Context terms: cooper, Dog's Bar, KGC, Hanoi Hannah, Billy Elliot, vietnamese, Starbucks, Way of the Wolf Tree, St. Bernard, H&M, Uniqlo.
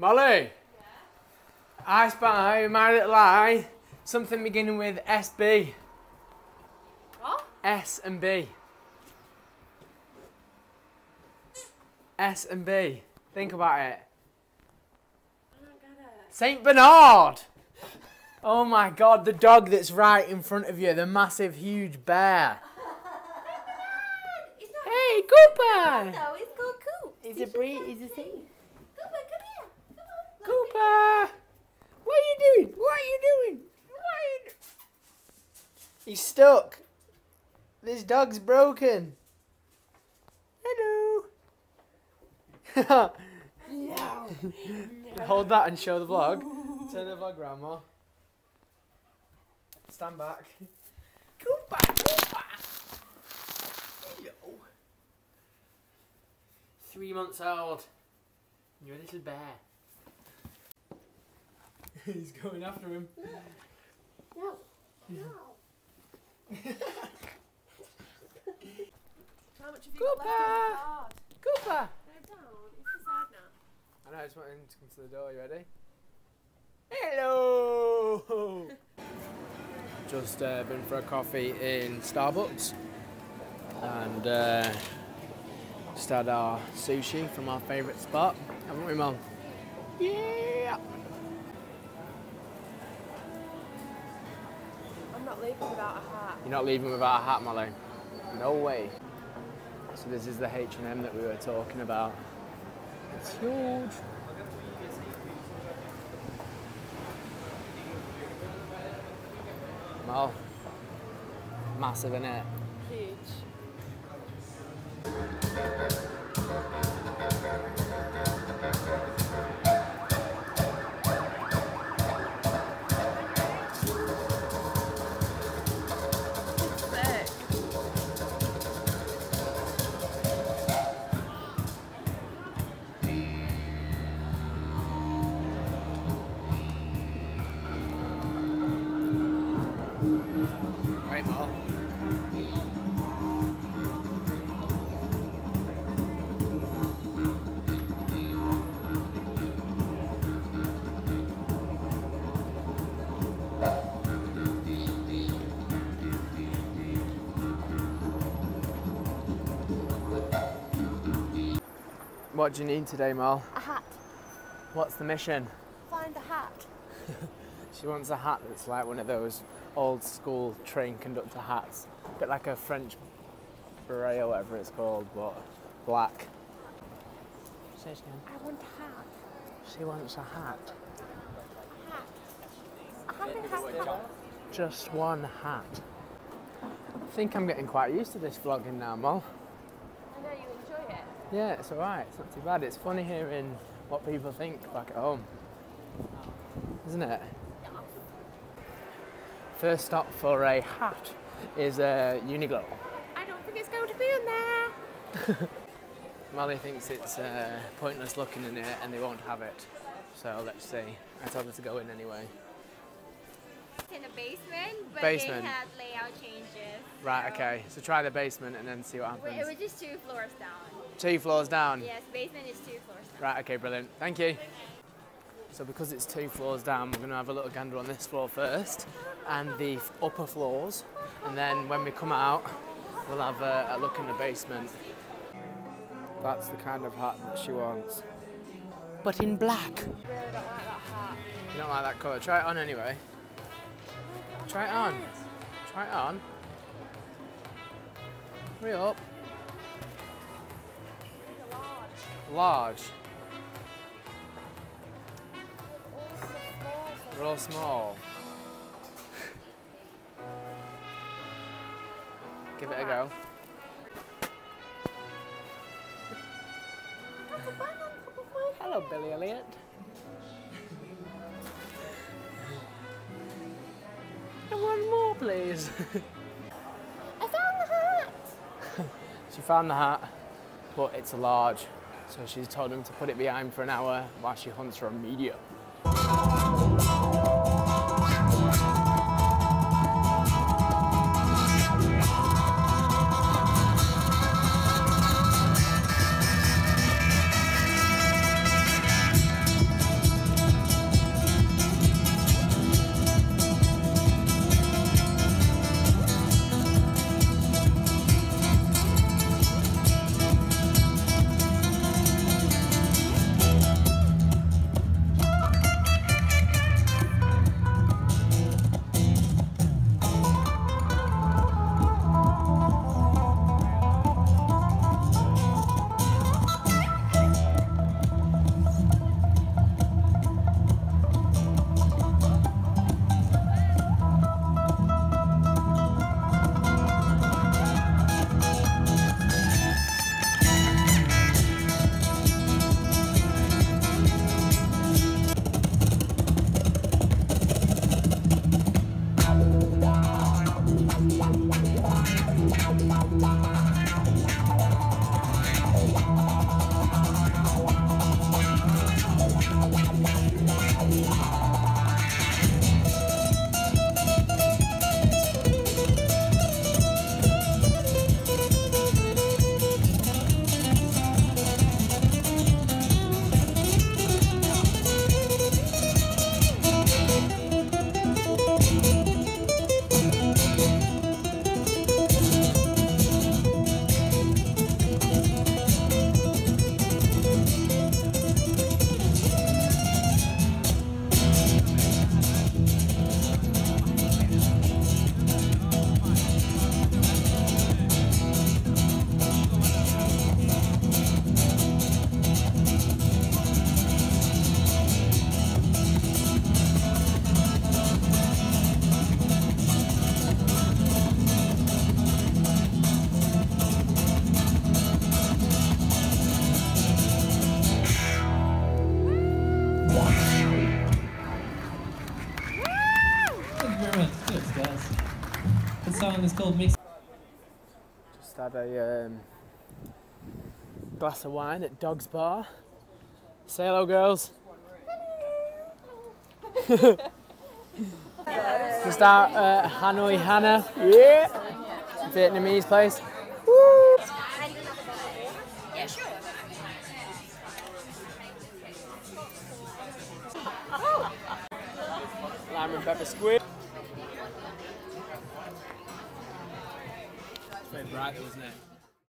Molly, yeah? I spy my little eye, something beginning with SB. What? S and B. S and B. Think about it. I don't get it. St. Bernard! Oh my God, the dog that's right in front of you, the massive, huge bear. It's not hey, Cooper! No, it's called Coop. It's a thing. Cooper, come here. Come on. Cooper! What are you doing? What are you doing? He's stuck. This dog's broken. Hello. No. No. Hold that and show the vlog. Turn the vlog round more. Stand back. Go back, go back. Hello. 3 months old. You're a little bear. He's going after him. No. No. How much have you got left on the card? Cooper! No, don't. It's sad now. I know, I just want him to come to the door. You ready? Hello! Just been for a coffee in Starbucks and just had our sushi from our favourite spot, haven't we, Mum? Yeah! I'm not leaving without a hat. You're not leaving without a hat, Molly? No way. So this is the H&M that we were talking about. It's huge. Oh, massive, innit? Huge. What do you need today, Mal? A hat. What's the mission? Find a hat. She wants a hat that's like one of those old school train conductor hats. A bit like a French beret or whatever it's called, but black. Say it again. I want a hat. She wants a hat. A hat. I haven't had a hat. Just one hat. I think I'm getting quite used to this vlogging now, Mal. I know you enjoy it. Yeah, it's alright, it's not too bad. It's funny hearing what people think back at home, isn't it? First stop for a hat is Uniqlo. I don't think it's going to be in there. Molly thinks it's pointless looking in here and they won't have it. So let's see. I told her to go in anyway. It's in the basement, but basement. They had layout changes. Right, so. Okay. So try the basement and then see what happens. It was just 2 floors down. 2 floors down? Yes, basement is 2 floors down. Right, okay, brilliant. Thank you. Okay. So because it's 2 floors down, we're going to have a little gander on this floor first and the upper floors, and then when we come out, we'll have a look in the basement. That's the kind of hat that she wants. But in black. I really don't like that hat. You don't like that colour? Try it on anyway. Try it on. Try it on. Hurry up. Large. They're all small. Give it a go. Hello, Billy Elliot. And one more, please. I found the hat. She found the hat, but it's a large. So she's told him to put it behind for an hour while she hunts for a medium. Just had a glass of wine at Dog's Bar. Say hello, girls. Hello. Just out at Hanoi Hannah. Yeah. Vietnamese place. Woo. Lime and pepper squid. Right, wasn't it?